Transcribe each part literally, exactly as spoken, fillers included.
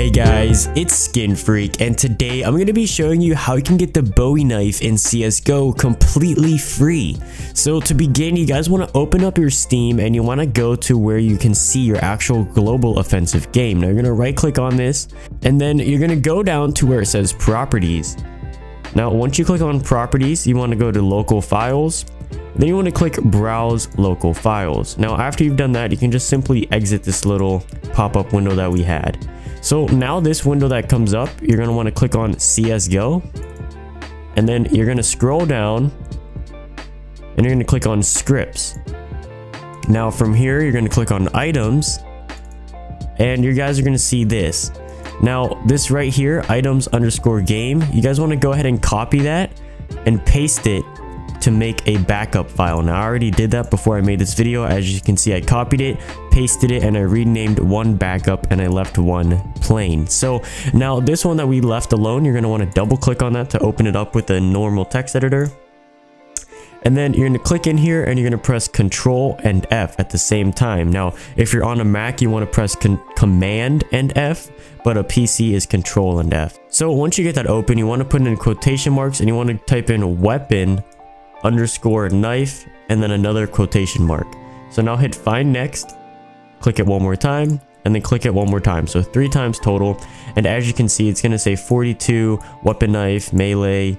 Hey guys, it's SkinFreak, and today I'm going to be showing you how you can get the Bowie Knife in C S G O completely free. So to begin, you guys want to open up your Steam and you want to go to where you can see your actual Global Offensive game. Now you're going to right click on this and then you're going to go down to where it says Properties. Now once you click on Properties, you want to go to Local Files. Then you want to click Browse Local Files. Now after you've done that, you can just simply exit this little pop-up window that we had. So now this window that comes up, you're going to want to click on C S G O, and then you're going to scroll down and you're going to click on scripts. Now from here, you're going to click on items and you guys are going to see this. Now this right here, items underscore game, you guys want to go ahead and copy that and paste it to make a backup file. Now I already did that before I made this video. As you can see, I copied it, pasted it, and I renamed one backup and I left one plain. So now this one that we left alone, you're going to want to double click on that to open it up with a normal text editor. And then you're going to click in here and you're going to press Control and F at the same time. Now if you're on a Mac, you want to press Command and F, but a P C is Control and F. So once you get that open, you want to put in quotation marks and you want to type in weapon underscore knife and then another quotation mark. So now hit find next, click it one more time, and then click it one more time. So three times total. And as you can see, it's going to say forty-two, weapon knife, melee,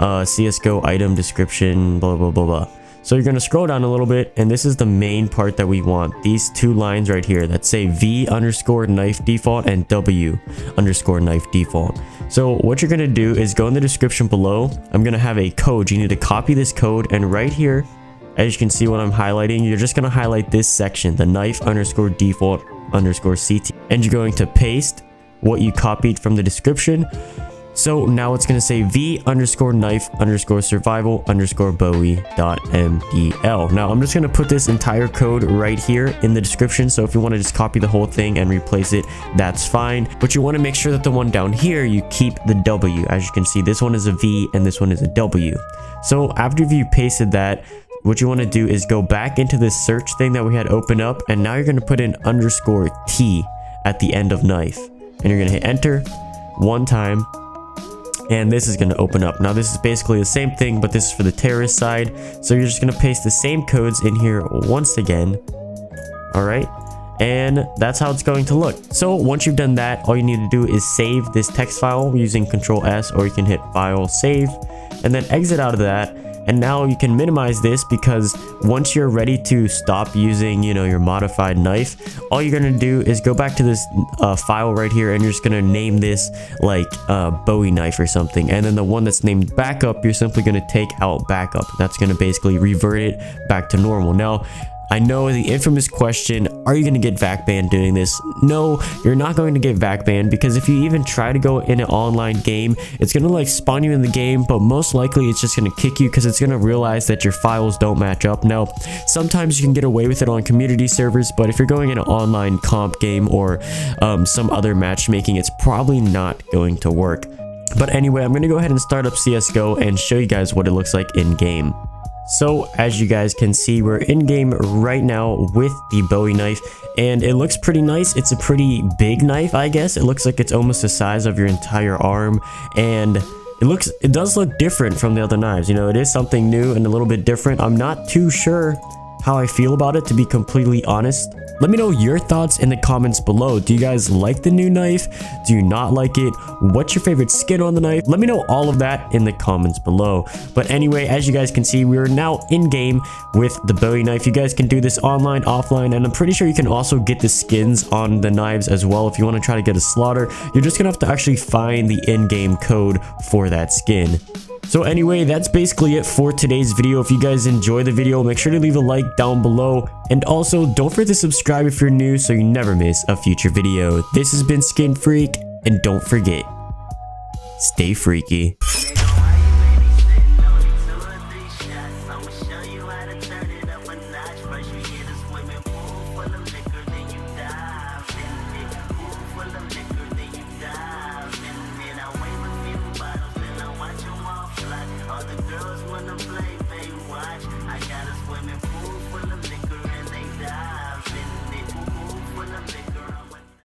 uh, C S G O item description, blah, blah, blah, blah. So you're going to scroll down a little bit, and this is the main part that we want. These two lines right here that say V underscore knife default and W underscore knife default. So what you're going to do is go in the description below. I'm going to have a code. You need to copy this code, and right here, as you can see what I'm highlighting, you're just going to highlight this section, the knife underscore default underscore C T, and you're going to paste what you copied from the description. So now it's going to say V underscore knife underscore survival underscore Bowie dot M D L. Now I'm just going to put this entire code right here in the description. So if you want to just copy the whole thing and replace it, that's fine. But you want to make sure that the one down here, you keep the W. As you can see, this one is a V and this one is a W. So after you pasted that, what you want to do is go back into this search thing that we had open up. And now you're going to put in underscore T at the end of knife. And you're going to hit enter one time. And this is going to open up. Now this is basically the same thing, but this is for the terrorist side. So you're just going to paste the same codes in here once again. All right. And that's how it's going to look. So once you've done that, all you need to do is save this text file using Control S, or you can hit File, Save, and then exit out of that. And now you can minimize this, because once you're ready to stop using, you know, your modified knife, all you're going to do is go back to this uh, file right here, and you're just going to name this like uh, Bowie Knife or something. And then the one that's named Backup, you're simply going to take out Backup. That's going to basically revert it back to normal. Now, I know the infamous question, are you going to get V A C banned doing this? No, you're not going to get V A C banned, because if you even try to go in an online game, it's going to like spawn you in the game, but most likely it's just going to kick you, because it's going to realize that your files don't match up. Now, sometimes you can get away with it on community servers, but if you're going in an online comp game or um, some other matchmaking, it's probably not going to work. But anyway, I'm going to go ahead and start up C S G O and show you guys what it looks like in game. So as you guys can see, we're in game right now with the Bowie knife, and it looks pretty nice. It's a pretty big knife, I guess. It looks like it's almost the size of your entire arm, and it looks, it does look different from the other knives. You know, it is something new and a little bit different. I'm not too sure how I feel about it, to be completely honest. Let me know your thoughts in the comments below. Do you guys like the new knife? Do you not like it? What's your favorite skin on the knife? Let me know all of that in the comments below. But anyway, as you guys can see, we are now in game with the Bowie knife. You guys can do this online, offline, and I'm pretty sure you can also get the skins on the knives as well. If you want to try to get a slaughter, you're just gonna have to actually find the in-game code for that skin. So anyway, that's basically it for today's video. If you guys enjoy the video, make sure to leave a like down below. And also, don't forget to subscribe if you're new so you never miss a future video. This has been SkinFreak, and don't forget, stay freaky.